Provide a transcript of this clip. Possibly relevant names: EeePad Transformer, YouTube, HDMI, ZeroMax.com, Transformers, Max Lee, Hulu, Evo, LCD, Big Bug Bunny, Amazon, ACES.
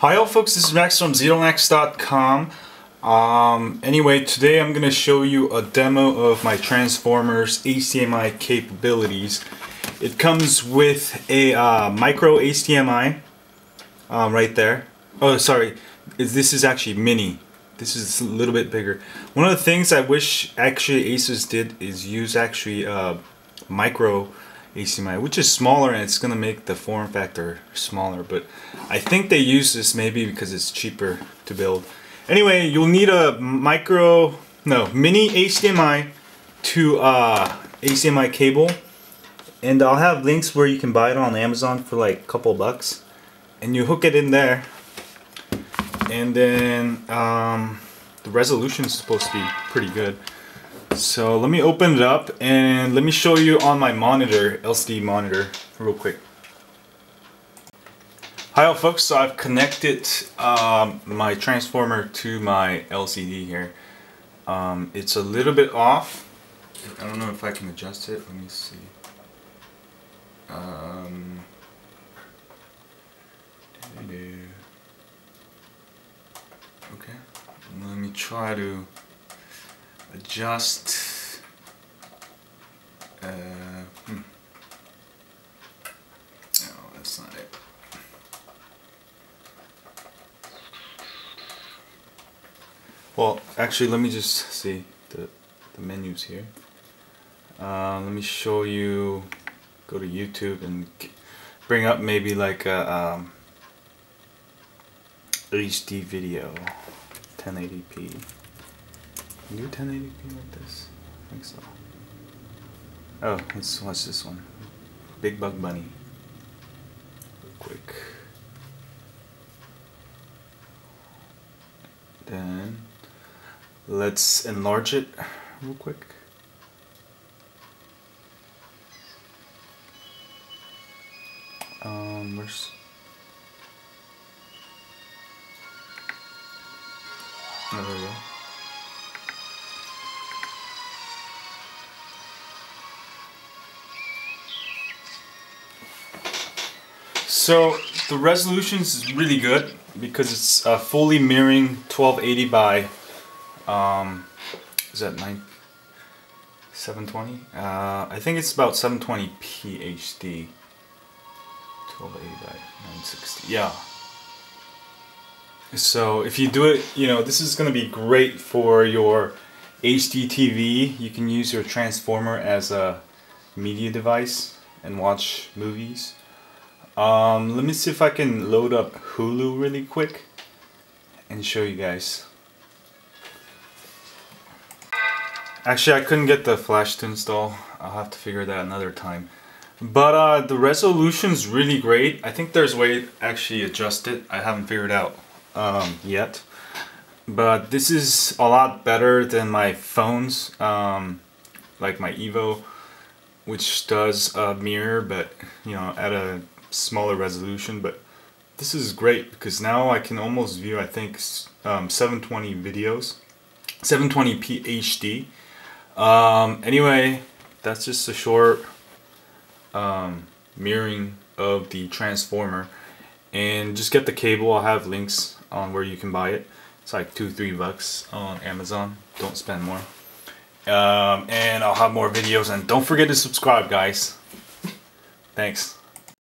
Hi all folks, this is Max from ZeroMax.com. Anyway, today I'm going to show you a demo of my Transformers HDMI capabilities. It comes with a micro HDMI right there. Oh, sorry, this is actually mini. This is a little bit bigger. One of the things I wish actually ACES did is use actually micro HDMI, which is smaller, and it's going to make the form factor smaller, but I think they use this maybe because it's cheaper to build. Anyway, you'll need a mini HDMI to HDMI cable, and I'll have links where you can buy it on Amazon for like a couple bucks, and you hook it in there, and then the resolution is supposed to be pretty good. So let me open it up and let me show you on my monitor, LCD monitor, real quick. Hi all folks, so I've connected my transformer to my LCD here. It's a little bit off. I don't know if I can adjust it, let me see. Okay, let me try to adjust. No, that's not it. Well, actually, let me just see the menus here. Let me show you. Go to YouTube and bring up maybe like a HD video, 1080p. Can you do 1080p like this? I think so. Oh, let's watch this one. Big Bug Bunny. Real quick. Then let's enlarge it real quick. Where's... Oh, there we go. So the resolution is really good because it's fully mirroring 1280 by is that 720? I think it's about 720p HD. 1280 by 960. Yeah. So if you do it, you know, this is going to be great for your HD TV. You can use your transformer as a media device and watch movies. Let me see if I can load up Hulu really quick and show you guys. Actually, I couldn't get the Flash to install. I'll have to figure that another time. But the resolution's really great. I think there's a way to actually adjust it. I haven't figured out yet. But this is a lot better than my phones, like my Evo, which does mirror, but you know, at a smaller resolution. But this is great because now I can almost view, I think, 720 videos, 720p HD. Anyway, that's just a short mirroring of the transformer. And just get the cable. I'll have links on where you can buy it. It's like $2-3 on Amazon. Don't spend more. And I'll have more videos, and don't forget to subscribe, guys. Thanks.